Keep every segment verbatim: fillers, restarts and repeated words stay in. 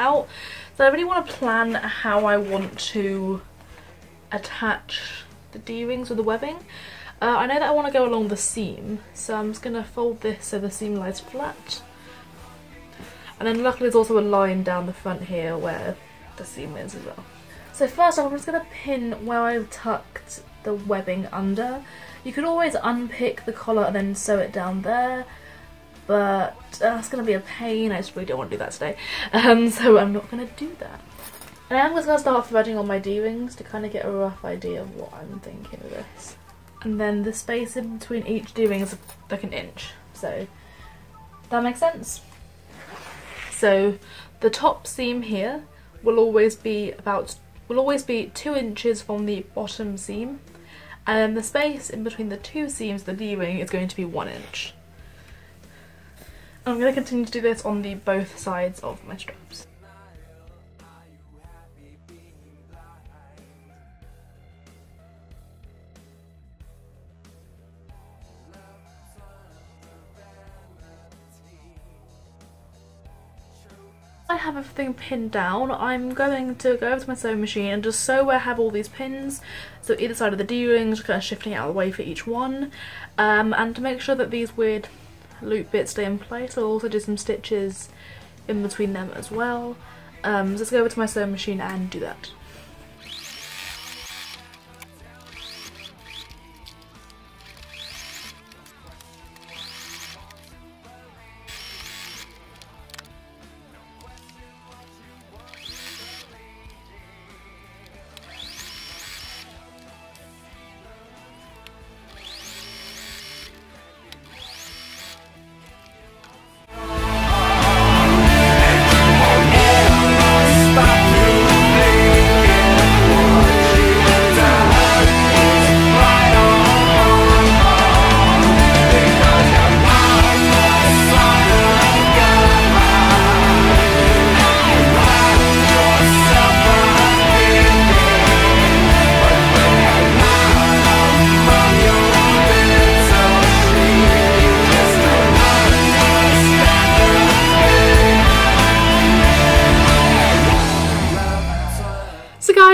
out. So I really want to plan how I want to attach the D-rings or the webbing. Uh, I know that I want to go along the seam, so I'm just going to fold this so the seam lies flat. And then luckily there's also a line down the front here where the seam is as well. So first I'm just going to pin where I've tucked the webbing under. You could always unpick the collar and then sew it down there, but that's going to be a pain. I just really don't want to do that today, um, so I'm not going to do that. And I'm just going to start threading on my D-rings to kind of get a rough idea of what I'm thinking of this. And then the space in between each D-ring is like an inch, so that makes sense. So the top seam here will always be about will always be two inches from the bottom seam, and then the space in between the two seams, the D-ring, is going to be one inch. I'm going to continue to do this on the both sides of my straps. I have everything pinned down. I'm going to go over to my sewing machine and just sew where I have all these pins, so either side of the D-rings, just kind of shifting it out of the way for each one, um, and to make sure that these weird loop bits stay in place. I'll also do some stitches in between them as well. Um, so let's go over to my sewing machine and do that.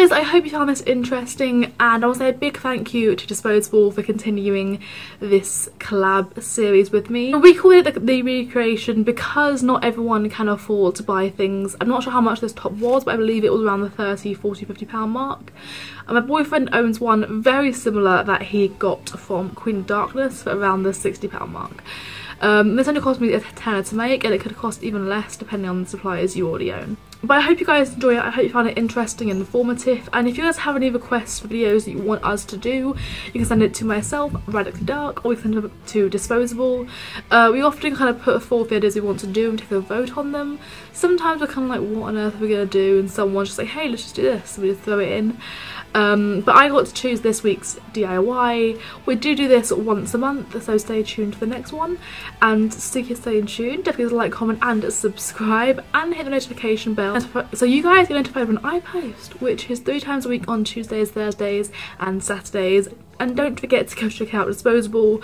I hope you found this interesting, and I want to say a big thank you to Disposable for continuing this collab series with me. We call it the, the recreation because not everyone can afford to buy things. I'm not sure how much this top was, but I believe it was around the thirty, forty, fifty pound mark. And my boyfriend owns one very similar that he got from Queen Darkness for around the sixty pound mark. Um, this only cost me a tenner to make, and it could cost even less depending on the suppliers you already own. But I hope you guys enjoy it. I hope you found it interesting and informative, and if you guys have any requests for videos that you want us to do, you can send it to myself, Radically Dark, or you can send it to Disposable. Uh, we often kind of put forth videos we want to do and take a vote on them. Sometimes we're kind of like, what on earth are we going to do, and someone's just like, hey, let's just do this, so we just throw it in. Um, but I got to choose this week's D I Y. We do do this once a month, so stay tuned for the next one. And stick your stay tuned. Definitely like, comment and subscribe, and hit the notification bell so you guys get notified when I post, which is three times a week on Tuesdays, Thursdays and Saturdays. And don't forget to go check out Disposable,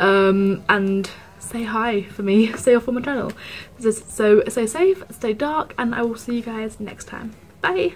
um, and say hi for me, stay off on my channel. So stay safe, stay dark, and I will see you guys next time. Bye!